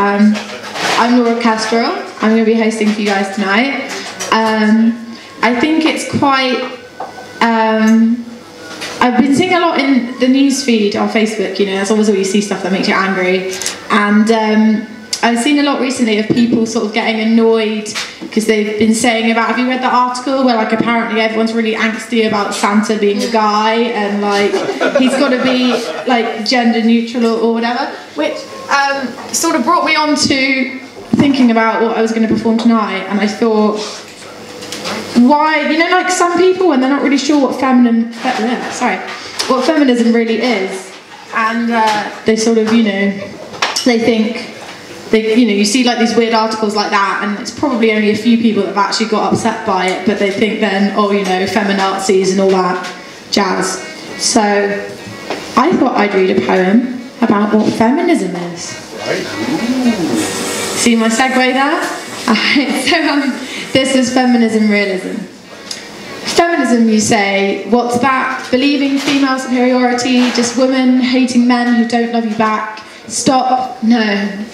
I'm Laura Kestrel. I'm going to be hosting for you guys tonight. I think it's quite... I've been seeing a lot in the newsfeed on Facebook, you know, that's always where you see stuff that makes you angry. And I've seen a lot recently of people sort of getting annoyed because they've been saying about, have you read the article where like apparently everyone's really angsty about Santa being a guy and like he's got to be like gender neutral or whatever, which sort of brought me on to thinking about what I was going to perform tonight. And I thought, why, you know, like some people when they're not really sure what feminism really is, and they sort of, you know, they think, you know, you see like these weird articles like that, and it's probably only a few people that have actually got upset by it, but they think then, oh, you know, feminazis and all that jazz. So I thought I'd read a poem about what feminism is. Right. See my segue there? Alright, so this is feminism realism. Feminism, you say, what's that? Believing female superiority, just women hating men who don't love you back. Stop, no,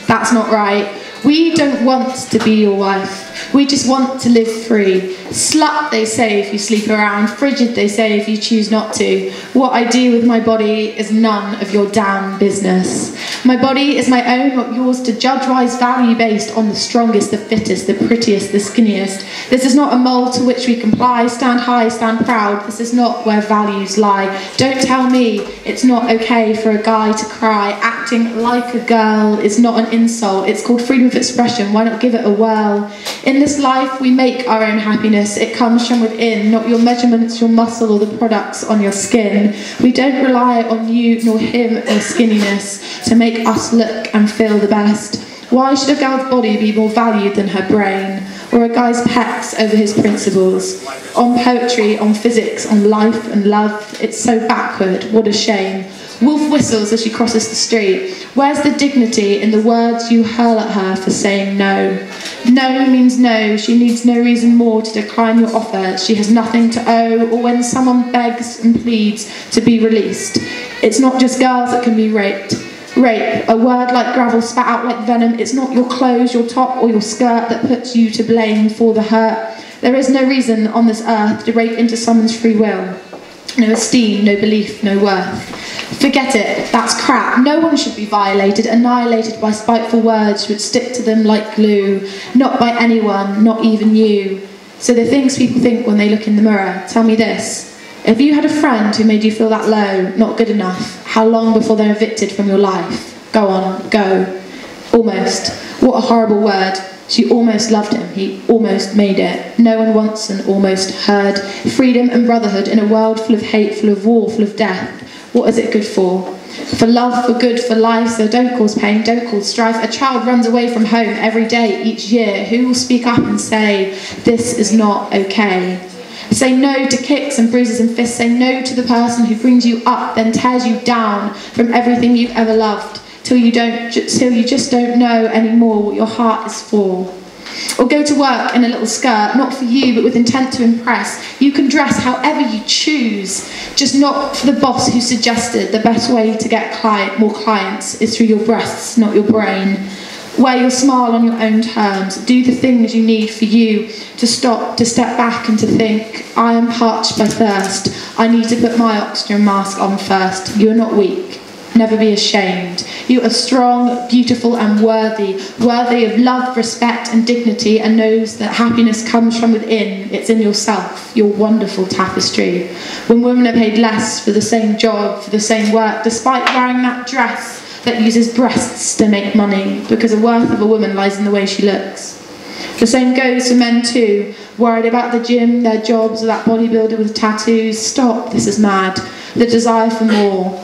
that's not right. We don't want to be your wife. We just want to live free. Slut, they say, if you sleep around. Frigid, they say, if you choose not to. What I do with my body is none of your damn business. My body is my own, not yours, to judge wise value based on the strongest, the fittest, the prettiest, the skinniest. This is not a mould to which we comply. Stand high, stand proud. This is not where values lie. Don't tell me it's not okay for a guy to cry. Acting like a girl is not an insult. It's called freedom of expression. Why not give it a whirl? In this life, we make our own happiness. It comes from within, not your measurements, your muscle, or the products on your skin. We don't rely on you, nor him, or skinniness to make us look and feel the best. Why should a girl's body be more valued than her brain? Or a guy's pecs over his principles? On poetry, on physics, on life and love, it's so backward. What a shame. Wolf whistles as she crosses the street. Where's the dignity in the words you hurl at her for saying no? No means no. She needs no reason more to decline your offer. She has nothing to owe, or when someone begs and pleads to be released. It's not just girls that can be raped. Rape, a word like gravel spat out like venom. It's not your clothes, your top, or your skirt that puts you to blame for the hurt. There is no reason on this earth to rape into someone's free will. No esteem, no belief, no worth. Forget it, that's crap. No one should be violated, annihilated by spiteful words which stick to them like glue. Not by anyone, not even you. So the things people think when they look in the mirror. Tell me this, if you had a friend who made you feel that low, not good enough, how long before they're evicted from your life? Go on, go. Almost. What a horrible word. She almost loved him, he almost made it. No one wants an almost heard. Freedom and brotherhood in a world full of hate, full of war, full of death. What is it good for? For love, for good, for life, so don't cause pain, don't cause strife. A child runs away from home every day, each year. Who will speak up and say, this is not okay? Say no to kicks and bruises and fists. Say no to the person who brings you up, then tears you down from everything you've ever loved, till you just don't know anymore what your heart is for. Or go to work in a little skirt, not for you, but with intent to impress. You can dress however you choose, just not for the boss who suggested the best way to get more clients is through your breasts, not your brain. Wear your smile on your own terms. Do the things you need for you to stop, to step back and to think, I am parched by thirst. I need to put my oxygen mask on first. You are not weak. Never be ashamed. You are strong, beautiful and worthy. Worthy of love, respect and dignity, and knows that happiness comes from within. It's in yourself, your wonderful tapestry. When women are paid less for the same job, for the same work, despite wearing that dress that uses breasts to make money, because the worth of a woman lies in the way she looks. The same goes for men too. Worried about the gym, their jobs, or that bodybuilder with tattoos. Stop, this is mad. The desire for more.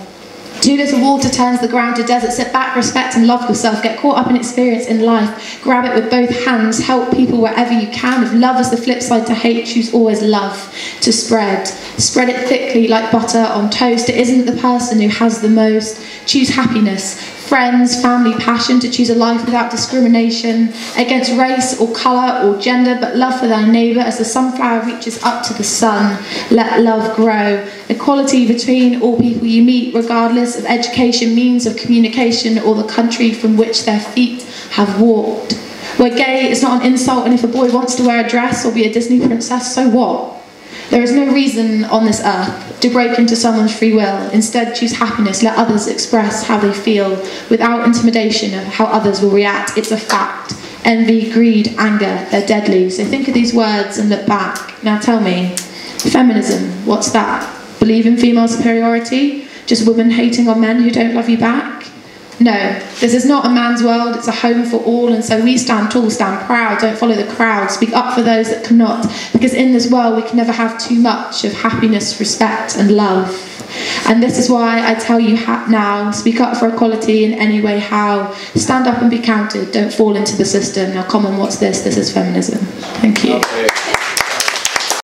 Too little water turns the ground to desert. Sit back, respect and love yourself. Get caught up in experience in life. Grab it with both hands. Help people wherever you can. If love is the flip side to hate, choose always love to spread. Spread it thickly like butter on toast. It isn't the person who has the most. Choose happiness. friends, family, passion, to choose a life without discrimination against race or colour or gender, but love for thy neighbour as the sunflower reaches up to the sun. Let love grow. Equality between all people you meet, regardless of education, means of communication, or the country from which their feet have walked. Where gay is not an insult, and if a boy wants to wear a dress or be a Disney princess, so what? There is no reason on this earth to break into someone's free will. Instead, choose happiness. Let others express how they feel without intimidation of how others will react. It's a fact. Envy, greed, anger, they're deadly. So think of these words and look back. Now tell me, feminism, what's that? Believe in female superiority? Just women hating on men who don't love you back? No, this is not a man's world, it's a home for all, and so we stand tall, stand proud, don't follow the crowd, speak up for those that cannot, because in this world we can never have too much of happiness, respect and love. And this is why I tell you now, speak up for equality in any way how, stand up and be counted, don't fall into the system. Now come on, what's this? This is feminism. Thank you. Okay.